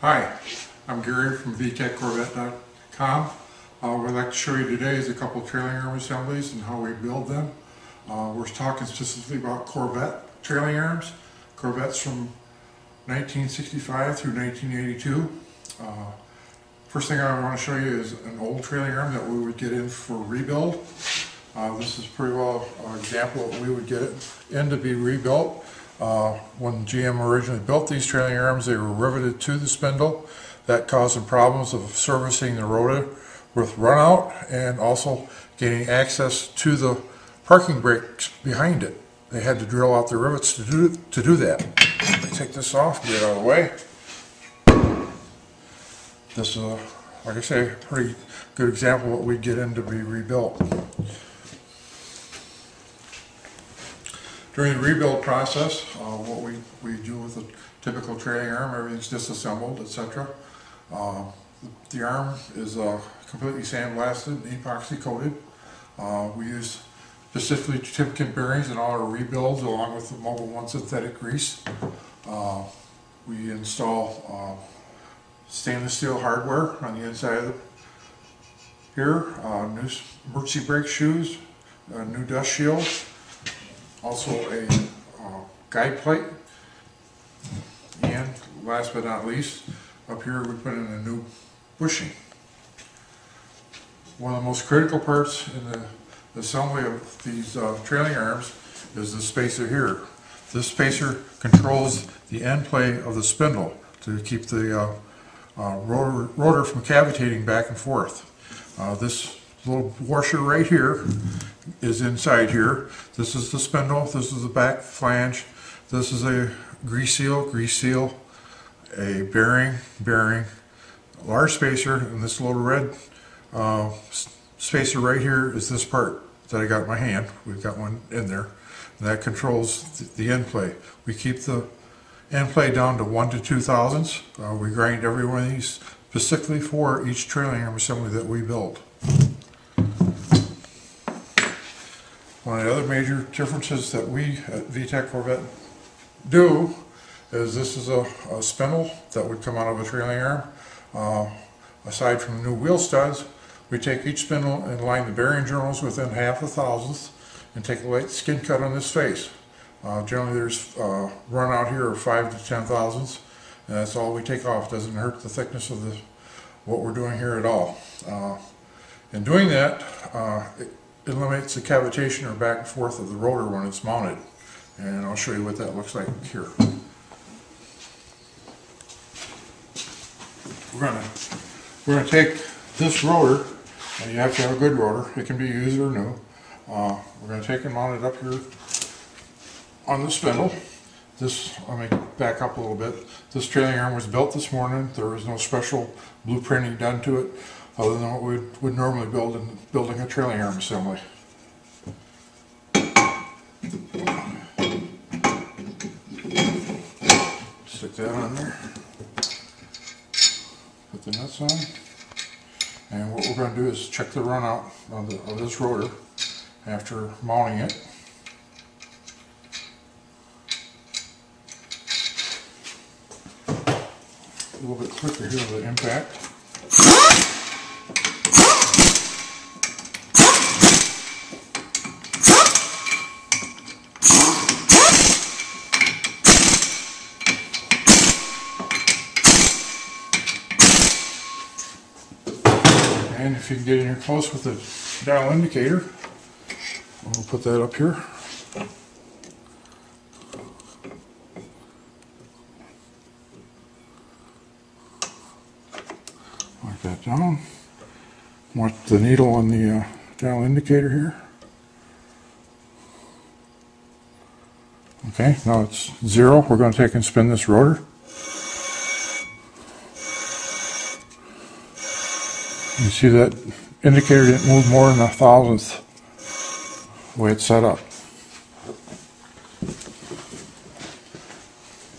Hi, I'm Gary from VTechCorvette.com. What I'd like to show you today is a couple of trailing arm assemblies and how we build them. We're talking specifically about Corvette trailing arms. Corvettes from 1965 through 1982. First thing I want to show you is an old trailing arm that we would get in for rebuild. This is pretty well an example of what we would get it in to be rebuilt. When GM originally built these trailing arms, they were riveted to the spindle. That caused them problems of servicing the rotor with runout and also gaining access to the parking brakes behind it. They had to drill out the rivets to do that. Let me take this off, get it out of the way. This is, like I say, a pretty good example of what we get in to be rebuilt. During the rebuild process, what we do with a typical trailing arm, everything's disassembled, etc. The arm is completely sandblasted and epoxy coated. We use specifically Timken bearings in all our rebuilds, along with the Mobile One synthetic grease. We install stainless steel hardware on the inside of here, new emergency brake shoes, a new dust shield. Also a guide plate, and last but not least, up here we put in a new bushing. One of the most critical parts in the assembly of these trailing arms is the spacer here. This spacer controls the end play of the spindle to keep the rotor from cavitating back and forth. This little washer right here is inside here. This is the spindle, this is the back flange, this is a grease seal, a bearing, a large spacer, and this little red spacer right here is this part that I got in my hand. We've got one in there, and that controls the end play. We keep the end play down to 1 to 2 thousandths. We grind every one of these specifically for each trailing arm assembly that we build. One of the other major differences that we at VTech Corvette do is this is a spindle that would come out of a trailing arm. Aside from new wheel studs, we take each spindle and line the bearing journals within 0.5 thousandths and take a light skin cut on this face. Generally there's run out here of 5 to 10 thousandths, and that's all we take off. Doesn't hurt the thickness of what we're doing here at all. In doing that, it eliminates the cavitation or back and forth of the rotor when it's mounted. And I'll show you what that looks like here. We're going to take this rotor, and you have to have a good rotor. It can be used or new. We're going to take and mount it up here on the spindle. Let me back up a little bit. This trailing arm was built this morning. There was no special blueprinting done to it, other than what we would normally build in building a trailing arm assembly. Stick that on there. Put the nuts on. And what we're going to do is check the runout of this rotor after mounting it. A little bit quicker here with the impact. And if you can get in here close with the dial indicator, we'll put that up here. Lock that down. Want the needle on the dial indicator here. Okay, now it's 0. We're going to take and spin this rotor. You see that indicator didn't move more than 1 thousandth the way it's set up.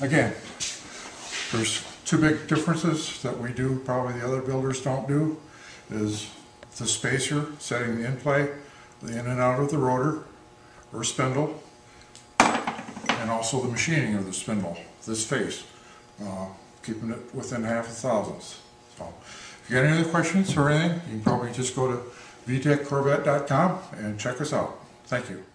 Again, there's two big differences that we do, probably the other builders don't do, is the spacer, setting the in play, the in and out of the rotor or spindle, and also the machining of the spindle, this face. keeping it within half a thousandths. So if you got any other questions or anything, you can probably just go to VTechCorvette.com and check us out. Thank you.